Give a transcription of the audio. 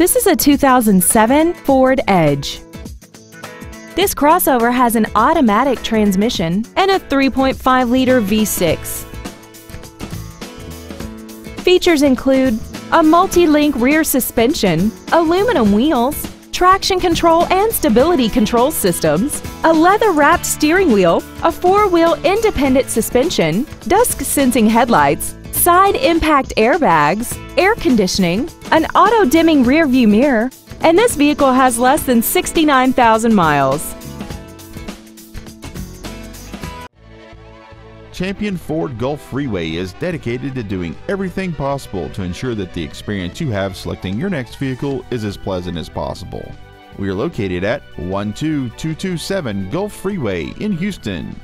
This is a 2007 Ford Edge. This crossover has an automatic transmission and a 3.5-liter V6. Features include a multi-link rear suspension, aluminum wheels, traction control and stability control systems, a leather-wrapped steering wheel, a four-wheel independent suspension, dusk-sensing headlights, side impact airbags, air conditioning, an auto-dimming rear-view mirror, and this vehicle has less than 69,000 miles. Champion Ford Gulf Freeway is dedicated to doing everything possible to ensure that the experience you have selecting your next vehicle is as pleasant as possible. We are located at 12227 Gulf Freeway in Houston.